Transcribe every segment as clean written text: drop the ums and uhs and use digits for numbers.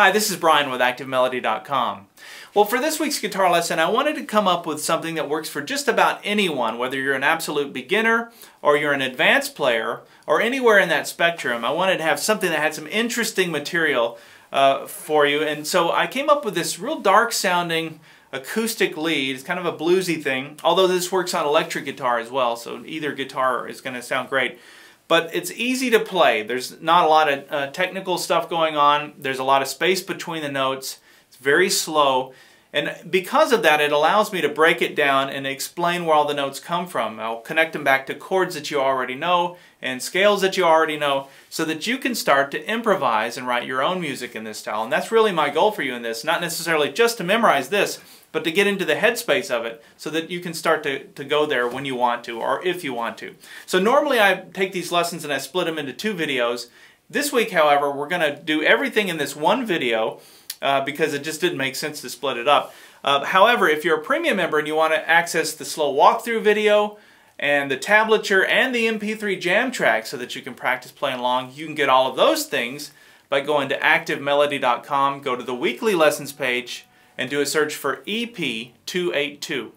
Hi, this is Brian with ActiveMelody.com. Well, for this week's guitar lesson, I wanted to come up with something that works for just about anyone, whether you're an absolute beginner or you're an advanced player or anywhere in that spectrum. I wanted to have something that had some interesting material for you, and so I came up with this real dark sounding acoustic lead. It's kind of a bluesy thing, although this works on electric guitar as well, so either guitar is going to sound great. But it's easy to play. There's not a lot of technical stuff going on. There's a lot of space between the notes. It's very slow. And because of that, it allows me to break it down and explain where all the notes come from. I'll connect them back to chords that you already know and scales that you already know so that you can start to improvise and write your own music in this style. And that's really my goal for you in this, not necessarily just to memorize this, but to get into the headspace of it so that you can start to go there when you want to or if you want to. So normally I take these lessons and I split them into two videos. This week, however, we're going to do everything in this one video because it just didn't make sense to split it up. However, if you're a premium member and you want to access the slow walkthrough video and the tablature and the MP3 jam track so that you can practice playing along, you can get all of those things by going to ActiveMelody.com, go to the weekly lessons page, and do a search for EP282.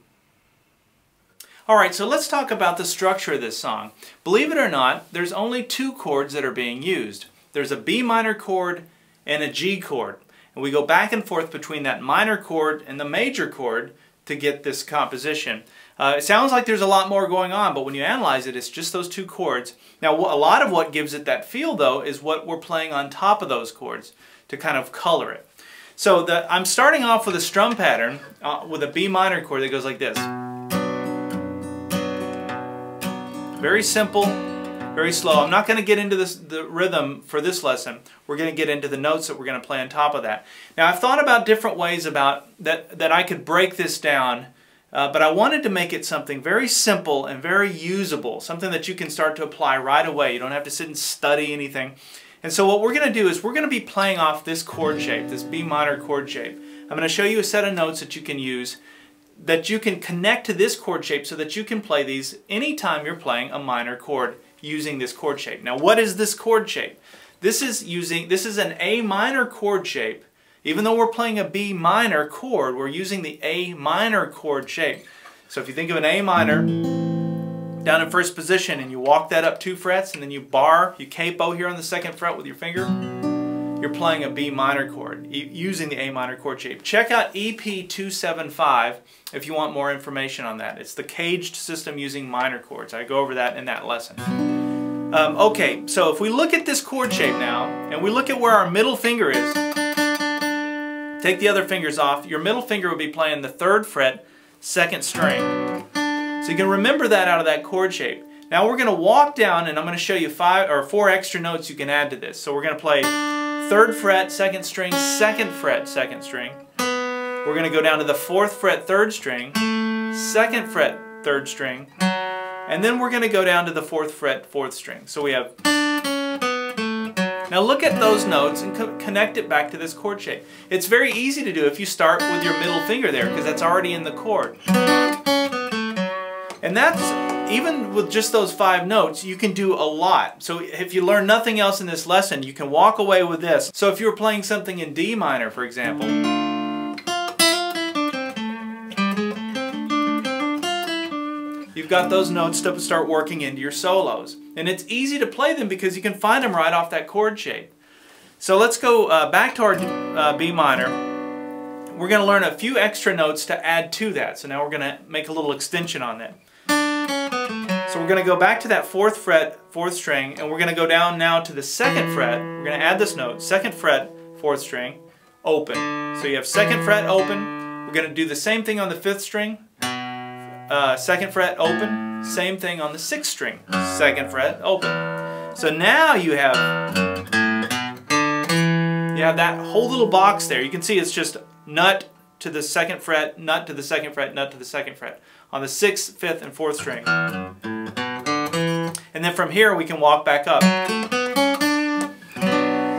Alright, so let's talk about the structure of this song. Believe it or not, there's only two chords that are being used. There's a B minor chord and a G chord. And we go back and forth between that minor chord and the major chord to get this composition. It sounds like there's a lot more going on, but when you analyze it, it's just those two chords. Now, a lot of what gives it that feel, though, is what we're playing on top of those chords to kind of color it. So I'm starting off with a strum pattern with a B minor chord that goes like this. Very simple, very slow. I'm not going to get into the rhythm for this lesson. We're going to get into the notes that we're going to play on top of that. Now I've thought about different ways about that I could break this down, but I wanted to make it something very simple and very usable, something that you can start to apply right away. You don't have to sit and study anything. And so what we're going to do is we're going to be playing off this chord shape, this B minor chord shape. I'm going to show you a set of notes that you can use that you can connect to this chord shape so that you can play these anytime you're playing a minor chord using this chord shape. Now what is this chord shape? This is an A minor chord shape. Even though we're playing a B minor chord, we're using the A minor chord shape. So if you think of an A minor down in first position and you walk that up 2 frets and then you capo here on the 2nd fret with your finger, you're playing a B minor chord using the A minor chord shape. Check out EP275 if you want more information on that. It's the caged system using minor chords. I go over that in that lesson. Okay, so if we look at this chord shape now and we look at where our middle finger is, take the other fingers off, your middle finger would be playing the 3rd fret, 2nd string. So you can remember that out of that chord shape. Now we're going to walk down and I'm going to show you 4 extra notes you can add to this. So we're going to play 3rd fret, 2nd string, 2nd fret, 2nd string. We're going to go down to the 4th fret, 3rd string, 2nd fret, 3rd string, and then we're going to go down to the 4th fret, 4th string. So we have... Now look at those notes and connect it back to this chord shape. It's very easy to do if you start with your middle finger there because that's already in the chord. And that's, even with just those 5 notes, you can do a lot. So if you learn nothing else in this lesson, you can walk away with this. So if you were playing something in D minor, for example, you've got those notes to start working into your solos. And it's easy to play them because you can find them right off that chord shape. So let's go back to our B minor. We're going to learn a few extra notes to add to that. So now we're going to make a little extension on that. So we're going to go back to that 4th fret, 4th string, and we're going to go down now to the 2nd fret. We're going to add this note, 2nd fret, 4th string, open. So you have 2nd fret, open. We're going to do the same thing on the 5th string, 2nd fret, open. Same thing on the 6th string, 2nd fret, open. So now you have that whole little box there. You can see it's just nut to the 2nd fret, nut to the 2nd fret, nut to the 2nd fret on the 6th, 5th, and 4th string. And then from here we can walk back up.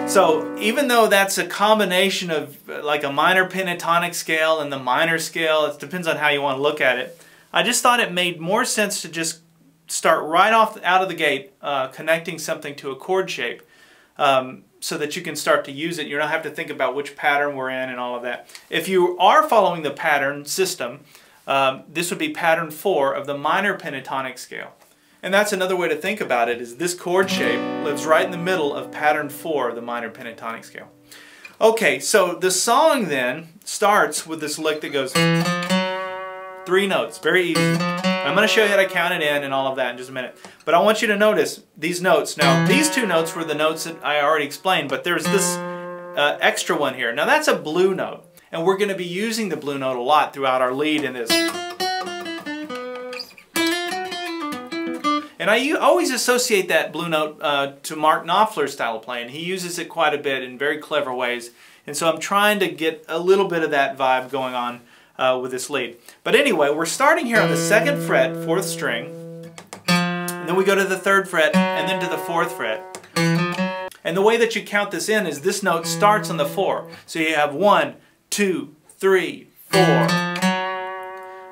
So even though that's a combination of like a minor pentatonic scale and the minor scale, it depends on how you want to look at it, I just thought it made more sense to just start right out of the gate connecting something to a chord shape. so that you can start to use it. You don't have to think about which pattern we're in and all of that. If you are following the pattern system, this would be pattern 4 of the minor pentatonic scale. And that's another way to think about it, is this chord shape lives right in the middle of pattern 4 of the minor pentatonic scale. Okay, so the song then starts with this lick that goes 3 notes, very easy. I'm going to show you how to count it in and all of that in just a minute. But I want you to notice these notes. Now, these 2 notes were the notes that I already explained, but there's this extra one here. Now, that's a blue note, and we're going to be using the blue note a lot throughout our lead in this. And I always associate that blue note to Mark Knopfler's style of playing. He uses it quite a bit in very clever ways. And so I'm trying to get a little bit of that vibe going on with this lead. But anyway, we're starting here on the 2nd fret, 4th string. And then we go to the 3rd fret, and then to the 4th fret. And the way that you count this in is this note starts on the 4. So you have 1, 2, 3, 4.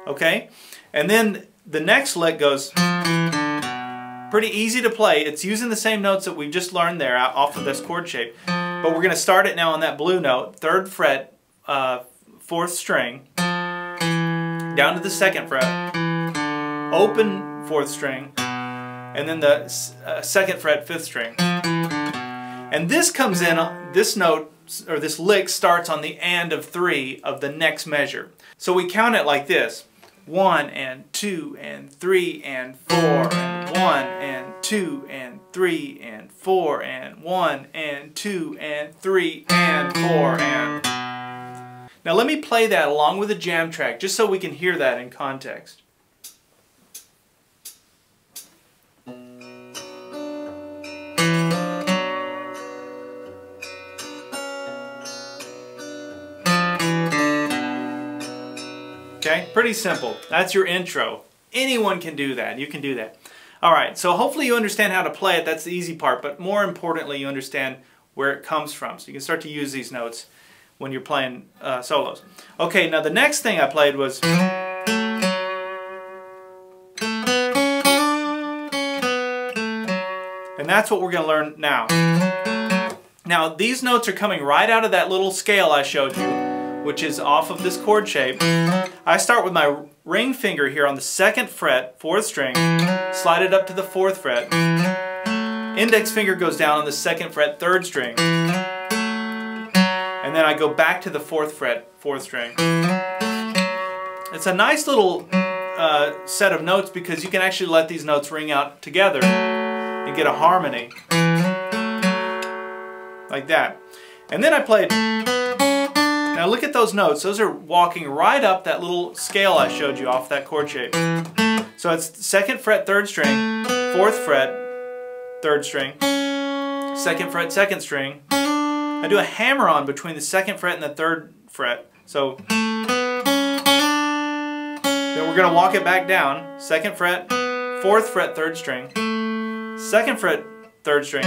Okay? And then the next lick goes... pretty easy to play. It's using the same notes that we've just learned there off of this chord shape. But we're going to start it now on that blue note, 3rd fret, 4th string, down to the 2nd fret, open 4th string, and then the 2nd fret, 5th string. And this comes in, this note, or this lick starts on the and of 3 of the next measure. So we count it like this. 1 and 2 and 3 and 4 and 1 and 2 and 3 and 4 and 1 and 2 and 3 and 4 and... Now let me play that along with a jam track just so we can hear that in context. Okay, pretty simple. That's your intro. Anyone can do that. You can do that. All right, so hopefully you understand how to play it. That's the easy part, but more importantly, you understand where it comes from. So you can start to use these notes when you're playing solos. Okay, now the next thing I played was... and that's what we're going to learn now. Now, these notes are coming right out of that little scale I showed you, which is off of this chord shape. I start with my ring finger here on the 2nd fret, 4th string, slide it up to the 4th fret. Index finger goes down on the 2nd fret, 3rd string. And then I go back to the 4th fret, 4th string. It's a nice little set of notes because you can actually let these notes ring out together and get a harmony. Like that. And then I played... now look at those notes. Those are walking right up that little scale I showed you off that chord shape. So it's 2nd fret, 3rd string, 4th fret, 3rd string, 2nd fret, 2nd string. I do a hammer-on between the 2nd fret and the 3rd fret. So then we're going to walk it back down. 2nd fret, 4th fret, 3rd string, 2nd fret, 3rd string,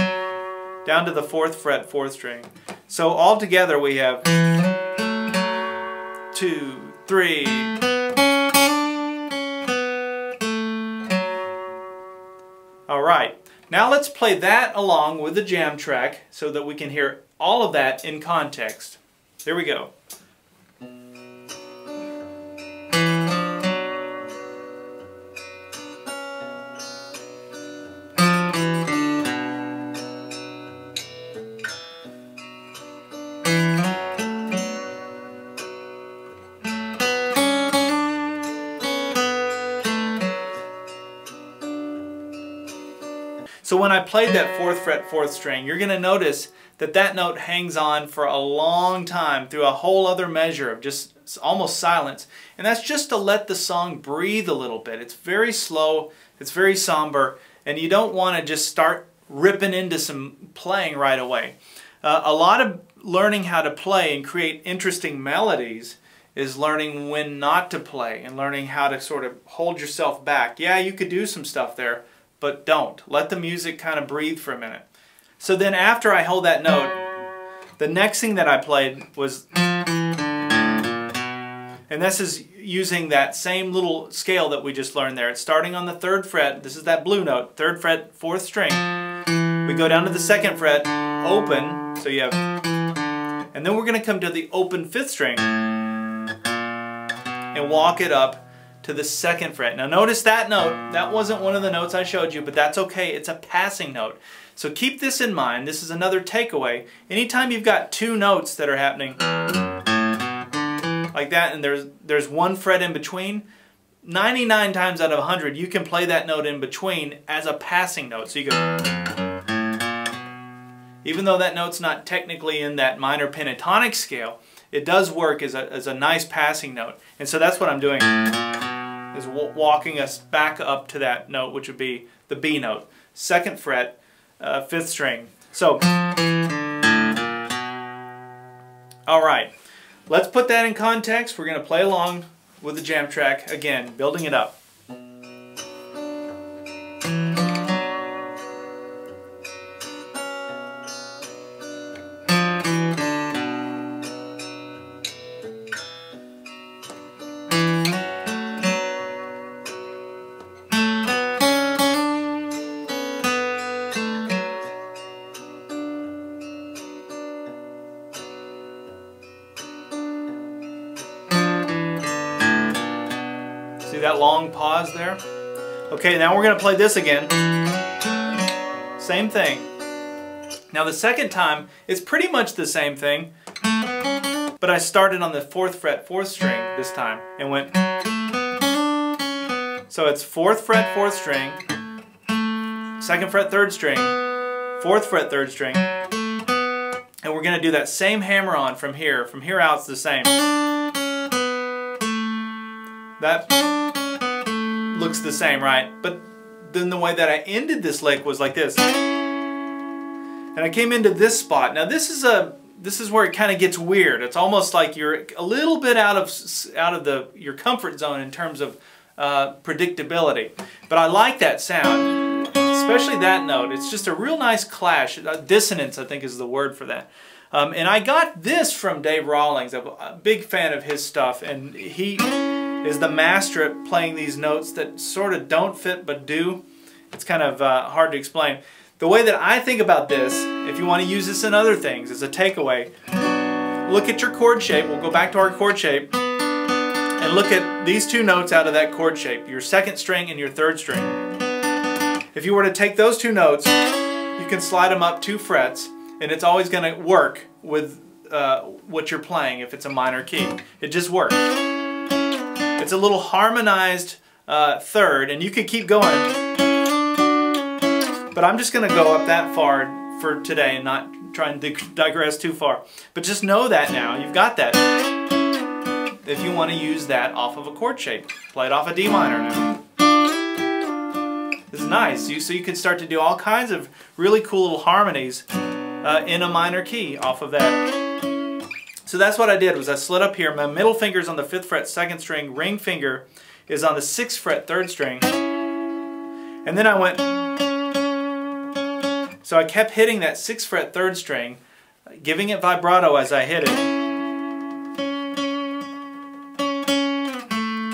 down to the 4th fret, 4th string. So all together we have 2, 3. All right, now let's play that along with the jam track so that we can hear all of that in context. Here we go. So when I played that 4th fret, 4th string, you're going to notice that that note hangs on for a long time through a whole other measure of just almost silence. And that's just to let the song breathe a little bit. It's very slow, it's very somber, and you don't want to just start ripping into some playing right away. A lot of learning how to play and create interesting melodies is learning when not to play and learning how to sort of hold yourself back. Yeah, you could do some stuff there, but don't. Let the music kind of breathe for a minute. So then after I hold that note, the next thing that I played was... and this is using that same little scale that we just learned there. It's starting on the 3rd fret. This is that blue note. 3rd fret, 4th string. We go down to the 2nd fret, open, so you have, and then we're going to come to the open fifth string and walk it up to the second fret. Now notice that note, that wasn't one of the notes I showed you, but that's okay, it's a passing note. So keep this in mind, this is another takeaway. Anytime you've got two notes that are happening like that and there's one fret in between, 99 times out of 100 you can play that note in between as a passing note. So you can, even though that note's not technically in that minor pentatonic scale, it does work as a nice passing note. And so that's what I'm doing, is walking us back up to that note, which would be the B note, second fret, fifth string. So, all right, let's put that in context. We're going to play along with the jam track again, building it up. See that long pause there? Okay, now we're going to play this again. Same thing. Now the second time is pretty much the same thing, but I started on the fourth fret, fourth string this time and went. So it's fourth fret, fourth string, second fret, third string, fourth fret, third string, and we're going to do that same hammer-on from here. From here out it's the same. That looks the same, right? But then the way that I ended this lick was like this, and I came into this spot. Now this is where it kind of gets weird. It's almost like you're a little bit out of your comfort zone in terms of predictability. But I like that sound, especially that note. It's just a real nice clash. Dissonance, I think, is the word for that. And I got this from Dave Rawlings. I'm a big fan of his stuff, and he is the master at playing these notes that sort of don't fit but do. It's kind of hard to explain. The way that I think about this, if you want to use this in other things as a takeaway, look at your chord shape. We'll go back to our chord shape and look at these two notes out of that chord shape, your second string and your third string. If you were to take those two notes, you can slide them up two frets, and it's always going to work with what you're playing if it's a minor key. It just works. It's a little harmonized third, and you can keep going, but I'm just going to go up that far for today and not try and digress too far. But just know that now, you've got that. If you want to use that off of a chord shape, play it off a D minor now. It's nice, so you can start to do all kinds of really cool little harmonies in a minor key off of that. So that's what I did, was I slid up here, my middle finger's on the 5th fret 2nd string, ring finger is on the 6th fret 3rd string, and then I went, so I kept hitting that 6th fret 3rd string, giving it vibrato as I hit it,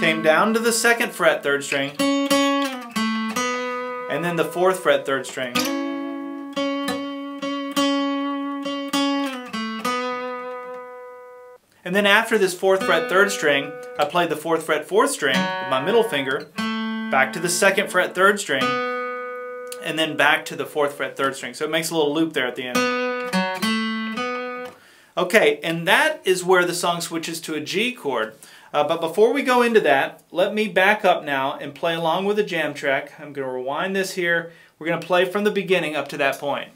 came down to the 2nd fret 3rd string, and then the 4th fret 3rd string. And then after this 4th fret 3rd string, I played the 4th fret 4th string with my middle finger, back to the 2nd fret 3rd string, and then back to the 4th fret 3rd string. So it makes a little loop there at the end. Okay, and that is where the song switches to a G chord. But before we go into that, let me back up now and play along with the jam track. I'm going to rewind this here. We're going to play from the beginning up to that point.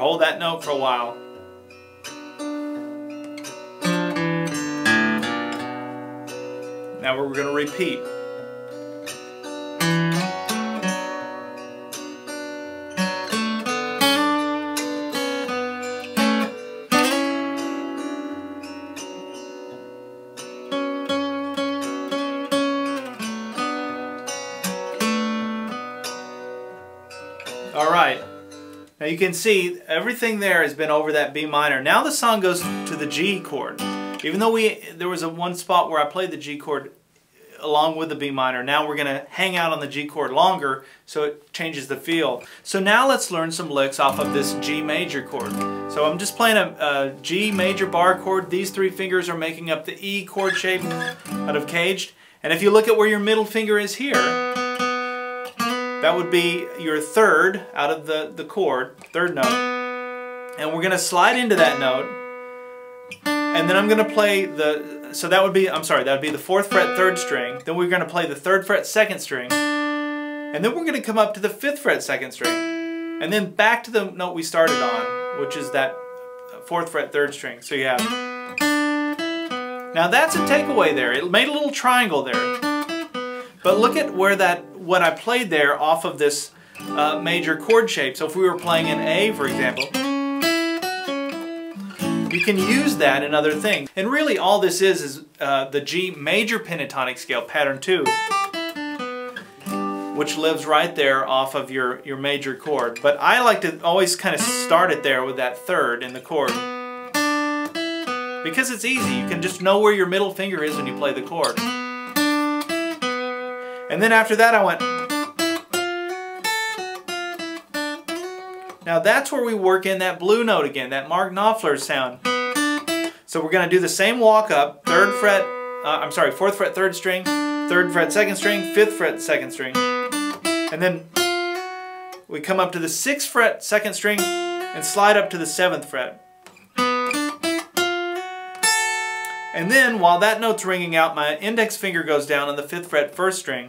Hold that note for a while. Now we're going to repeat. you can see everything there has been over that B minor. Now the song goes to the G chord. Even though there was one spot where I played the G chord along with the B minor, now we're going to hang out on the G chord longer, so it changes the feel. So now let's learn some licks off of this G major chord. So I'm just playing a G major bar chord. These three fingers are making up the E chord shape out of Caged. And if you look at where your middle finger is here, that would be your third out of the chord, third note. And we're going to slide into that note. And then I'm going to play so that would be, I'm sorry, that would be the 4th fret 3rd string. Then we're going to play the 3rd fret 2nd string. And then we're going to come up to the 5th fret 2nd string. And then back to the note we started on, which is that 4th fret 3rd string. So you have... Now that's a takeaway there. It made a little triangle there. But look at where what I played there off of this major chord shape. So if we were playing an A, for example, you can use that in other things. And really all this is the G major pentatonic scale, pattern 2, which lives right there off of your major chord. But I like to always kind of start it there with that third in the chord. Because it's easy, you can just know where your middle finger is when you play the chord. And then after that I went... Now that's where we work in that blue note again, that Mark Knopfler sound. So we're going to do the same walk up, 4th fret 3rd string, 3rd fret 2nd string, 5th fret 2nd string. And then we come up to the 6th fret 2nd string and slide up to the 7th fret. And then while that note's ringing out, my index finger goes down on the 5th fret 1st string.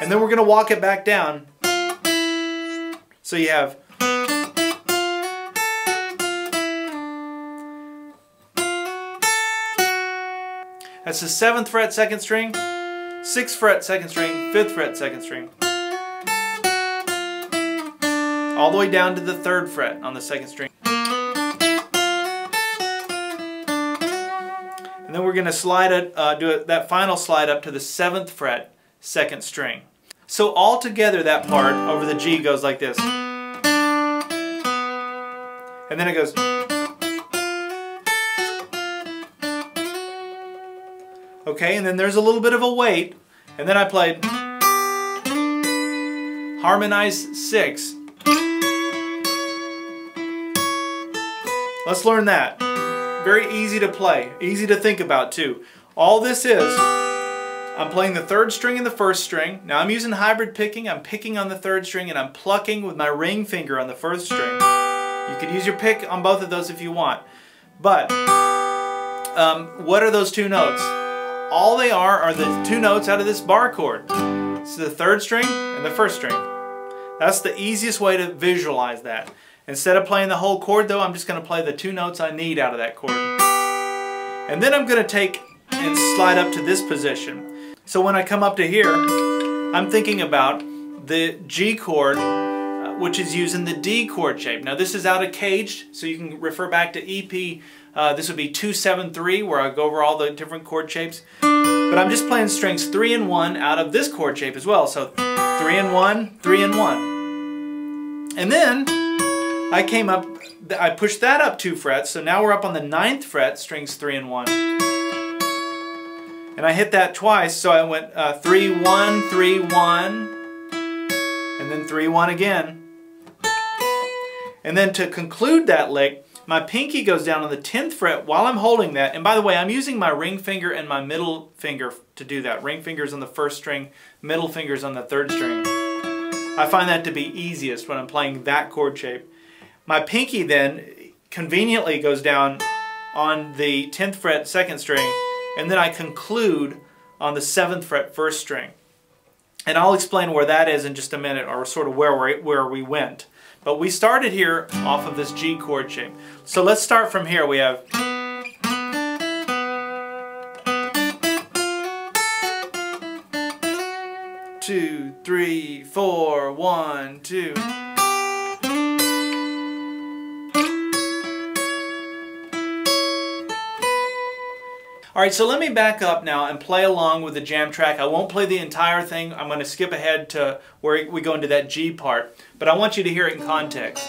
And then we're going to walk it back down. So you have, that's the 7th fret 2nd string, 6th fret 2nd string, 5th fret 2nd string. All the way down to the 3rd fret on the 2nd string. And then we're going to slide it, that final slide up to the 7th fret 2nd string. So all together that part over the G goes like this. And then it goes. Okay, and then there's a little bit of a wait. And then I played harmonize 6. Let's learn that. Very easy to play, easy to think about too. All this is, I'm playing the 3rd string and the 1st string. Now I'm using hybrid picking. I'm picking on the 3rd string and I'm plucking with my ring finger on the 1st string. You could use your pick on both of those if you want. But what are those two notes? All they are the two notes out of this bar chord. It's the 3rd string and the 1st string. That's the easiest way to visualize that. Instead of playing the whole chord though, I'm just going to play the two notes I need out of that chord. And then I'm going to take and slide up to this position. So when I come up to here, I'm thinking about the G chord, which is using the D chord shape. Now this is out of Caged, so you can refer back to EP. This would be 273, where I go over all the different chord shapes. But I'm just playing strings 3 and 1 out of this chord shape as well. So 3 and 1, 3 and 1. And then I came up, I pushed that up 2 frets. So now we're up on the 9th fret, strings 3 and 1. And I hit that twice, so I went 3, 1, 3, 1, and then 3, 1 again. And then to conclude that lick, my pinky goes down on the 10th fret while I'm holding that. And by the way, I'm using my ring finger and my middle finger to do that. Ring finger's on the 1st string, middle finger's on the 3rd string. I find that to be easiest when I'm playing that chord shape. My pinky then conveniently goes down on the 10th fret 2nd string. And then I conclude on the 7th fret 1st string. And I'll explain where that is in just a minute, or sort of where we went. But we started here off of this G chord shape. So let's start from here. We have... Two, three, four, one, two. All right, so let me back up now and play along with the jam track. I won't play the entire thing. I'm going to skip ahead to where we go into that G part, but I want you to hear it in context.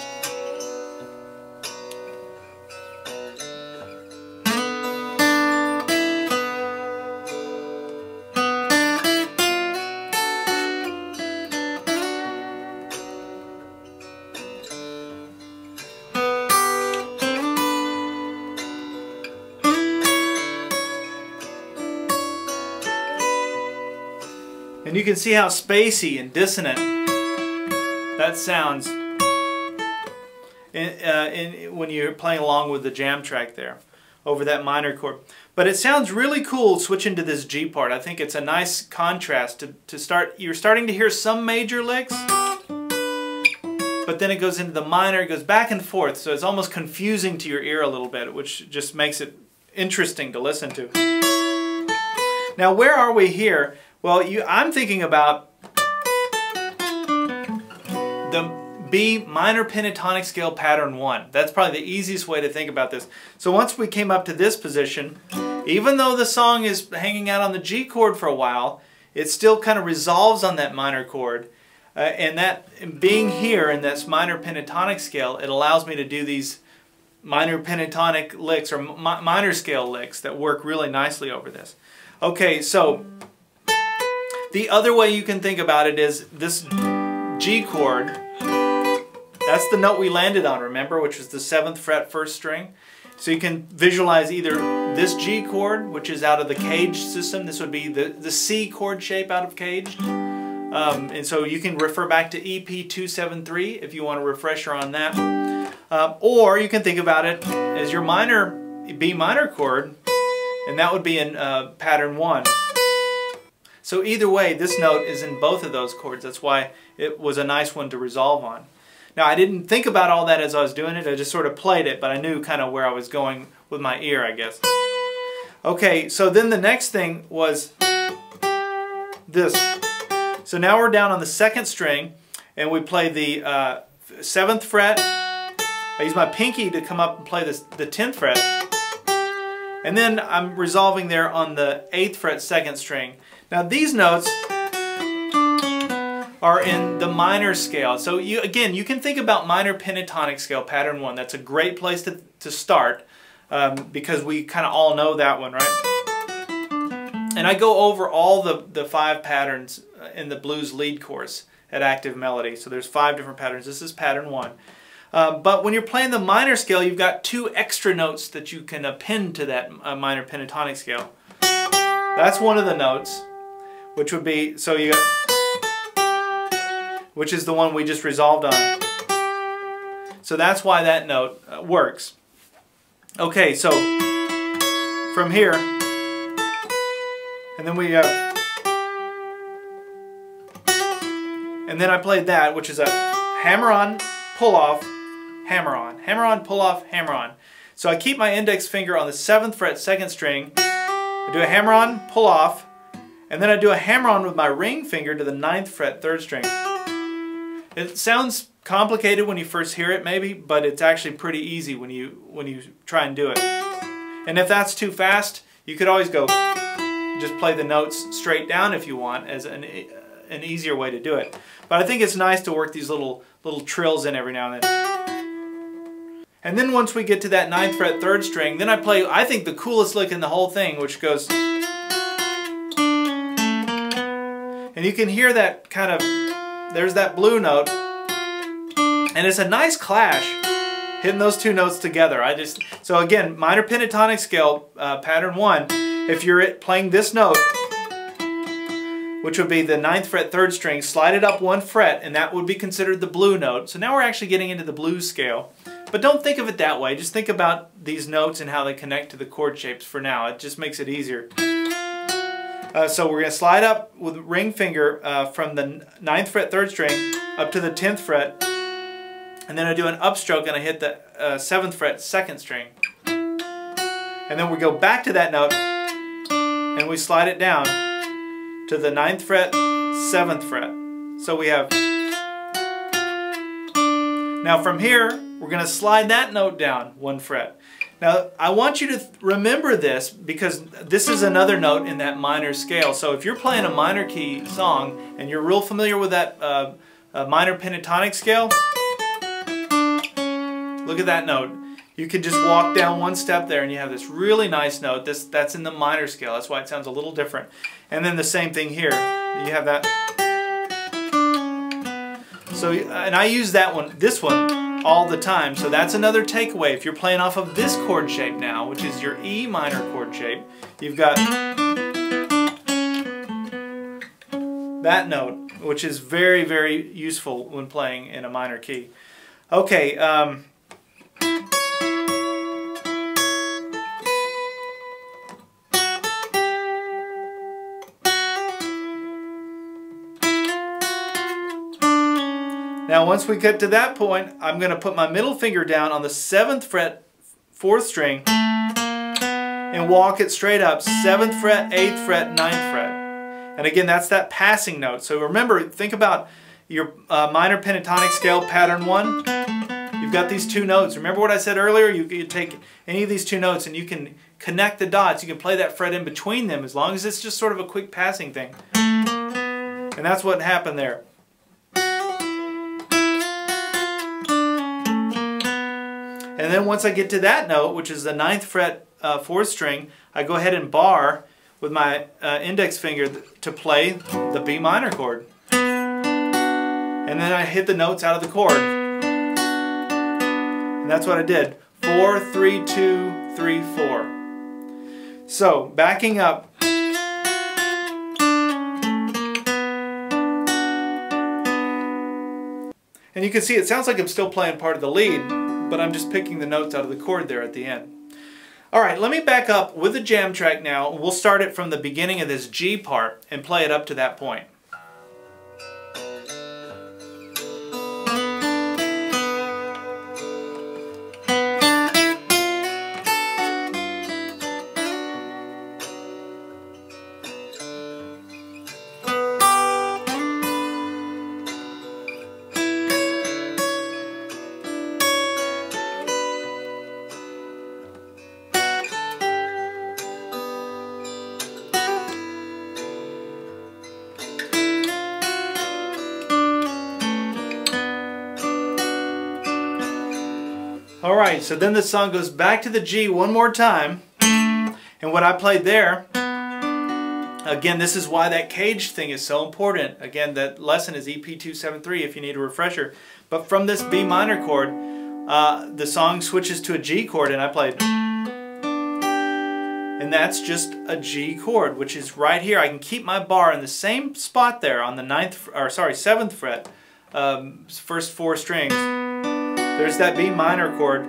And you can see how spacey and dissonant that sounds when you're playing along with the jam track there over that minor chord. But it sounds really cool switching to this G part. I think it's a nice contrast to start. You're starting to hear some major licks, but then it goes into the minor, it goes back and forth, so it's almost confusing to your ear a little bit, which just makes it interesting to listen to. Now, where are we here? Well, I'm thinking about the B minor pentatonic scale pattern 1. That's probably the easiest way to think about this. So once we came up to this position, even though the song is hanging out on the G chord for a while, it still kind of resolves on that minor chord. And that being here in this minor pentatonic scale, it allows me to do these minor pentatonic licks or minor scale licks that work really nicely over this. Okay, so the other way you can think about it is this G chord. That's the note we landed on, remember, which was the 7th fret 1st string. So you can visualize either this G chord, which is out of the caged system. This would be the C chord shape out of caged. And so you can refer back to EP283 if you want a refresher on that. Or you can think about it as your minor B minor chord, and that would be in pattern 1. So either way, this note is in both of those chords. That's why it was a nice one to resolve on. Now, I didn't think about all that as I was doing it. I just sort of played it, but I knew kind of where I was going with my ear, I guess. Okay, so then the next thing was this. So now we're down on the 2nd string, and we play the 7th fret. I use my pinky to come up and play this, the 10th fret. And then I'm resolving there on the 8th fret 2nd string. Now these notes are in the minor scale. So you, again, you can think about minor pentatonic scale pattern 1. That's a great place to start because we kind of all know that one, right? And I go over all the 5 patterns in the blues lead course at Active Melody. So there's 5 different patterns. This is pattern 1. But when you're playing the minor scale, you've got 2 extra notes that you can append to that minor pentatonic scale. That's one of the notes, which would be, so you got, which is the one we just resolved on. So that's why that note works. Okay, so from here, and then we have, and then I played that, which is a hammer-on, pull-off, hammer-on, hammer-on, pull-off, hammer-on. So I keep my index finger on the 7th fret 2nd string, I do a hammer-on, pull-off, and then I do a hammer-on with my ring finger to the 9th fret 3rd string. It sounds complicated when you first hear it maybe, but it's actually pretty easy when you try and do it. And if that's too fast, you could always go just play the notes straight down if you want as an easier way to do it. But I think it's nice to work these little trills in every now and then. And then once we get to that 9th fret 3rd string, then I play, I think, the coolest lick in the whole thing, which goes. And you can hear that kind of, there's that blue note, and it's a nice clash hitting those 2 notes together. So again, minor pentatonic scale, pattern 1, if you're playing this note, which would be the 9th fret 3rd string, slide it up 1 fret, and that would be considered the blue note. So now we're actually getting into the blues scale. But don't think of it that way, just think about these notes and how they connect to the chord shapes for now. It just makes it easier. So we're going to slide up with ring finger from the 9th fret 3rd string up to the 10th fret, and then I do an upstroke and I hit the 7th fret 2nd string. And then we go back to that note and we slide it down to the 9th fret, 7th fret. So we have. Now from here, we're going to slide that note down 1 fret. Now, I want you to remember this, because this is another note in that minor scale. So if you're playing a minor key song and you're real familiar with that minor pentatonic scale, look at that note. You could just walk down one step there and you have this really nice note. That's in the minor scale. That's why it sounds a little different. And then the same thing here. You have that. So, and I use that one, this one, all the time. So that's another takeaway. If you're playing off of this chord shape now, which is your E minor chord shape, you've got that note, which is very, very useful when playing in a minor key. Okay. Now once we get to that point, I'm going to put my middle finger down on the 7th fret 4th string and walk it straight up 7th fret, 8th fret, 9th fret. And again, that's that passing note. So remember, think about your minor pentatonic scale pattern 1. You've got these two notes. Remember what I said earlier? You take any of these two notes and you can connect the dots. You can play that fret in between them, as long as it's just sort of a quick passing thing. And that's what happened there. And then once I get to that note, which is the 9th fret 4th string, I go ahead and bar with my index finger to play the B minor chord. And then I hit the notes out of the chord. And that's what I did. 4, 3, 2, 3, 4. So, backing up. And you can see it sounds like I'm still playing part of the lead, but I'm just picking the notes out of the chord there at the end. Alright, let me back up with the jam track now. We'll start it from the beginning of this G part and play it up to that point. Alright, so then the song goes back to the G one more time, and what I played there, again, this is why that cage thing is so important. Again, that lesson is EP283 if you need a refresher. But from this B minor chord, the song switches to a G chord, and I played. And that's just a G chord, which is right here. I can keep my bar in the same spot there on the 7th fret, first four strings. There's that B minor chord.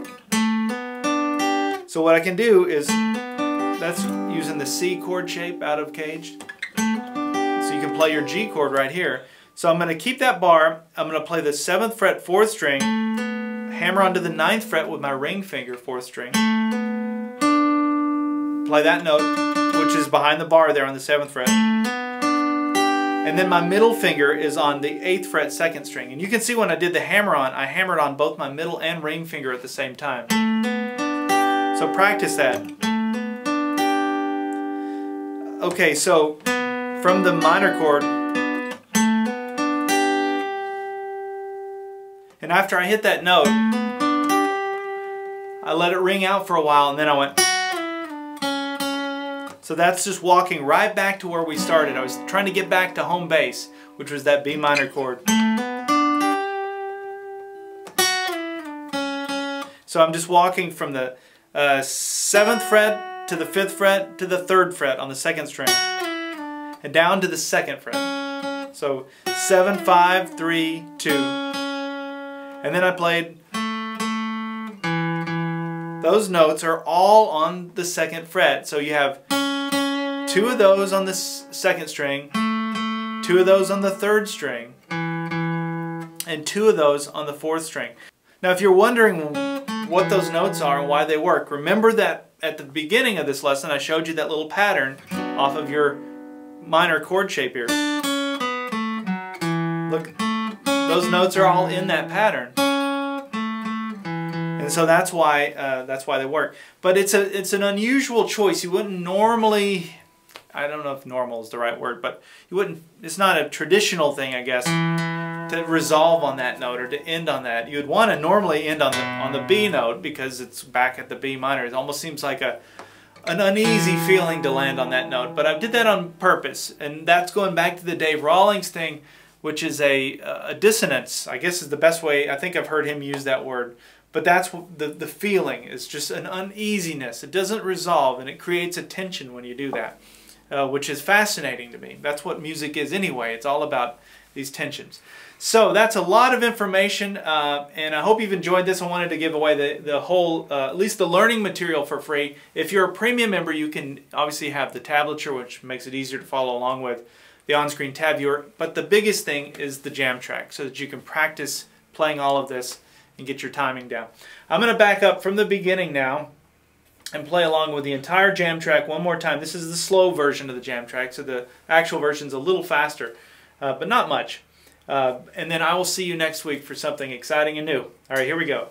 So what I can do is, that's using the C chord shape out of cage. So you can play your G chord right here. So I'm going to keep that bar. I'm going to play the 7th fret 4th string, hammer onto the 9th fret with my ring finger 4th string. Play that note, which is behind the bar there on the 7th fret. And then my middle finger is on the 8th fret 2nd string. And you can see when I did the hammer on, I hammered on both my middle and ring finger at the same time. So practice that. Okay, so from the minor chord, and after I hit that note, I let it ring out for a while and then I went. So that's just walking right back to where we started. I was trying to get back to home base, which was that B minor chord. So I'm just walking from the 7th fret to the 5th fret to the 3rd fret on the 2nd string. And down to the 2nd fret. So 7, 5, 3, 2. And then I played. Those notes are all on the 2nd fret. So you have two of those on the 2nd string, two of those on the 3rd string, and two of those on the 4th string. Now if you're wondering what those notes are and why they work, remember that at the beginning of this lesson I showed you that little pattern off of your minor chord shape here. Look, those notes are all in that pattern. And And so that's why they work. But it's an unusual choice. You wouldn't normally, I don't know if normal is the right word, but you wouldn't, it's not a traditional thing, I guess, to resolve on that note or to end on that. You'd want to normally end on the B note because it's back at the B minor. It almost seems like an uneasy feeling to land on that note, but I did that on purpose, and that's going back to the Dave Rawlings thing, which is a dissonance, I guess is the best way. I think I've heard him use that word, but that's the feeling. It's just an uneasiness. It doesn't resolve, and it creates a tension when you do that, which is fascinating to me. That's what music is anyway. It's all about these tensions. So that's a lot of information, and I hope you've enjoyed this. I wanted to give away the whole, at least the learning material for free. If you're a premium member, you can obviously have the tablature, which makes it easier to follow along with the on-screen tab viewer. But the biggest thing is the jam track, so that you can practice playing all of this and get your timing down. I'm going to back up from the beginning now and play along with the entire jam track one more time. This is the slow version of the jam track, so the actual version's a little faster, but not much. And then I will see you next week for something exciting and new. All right, here we go.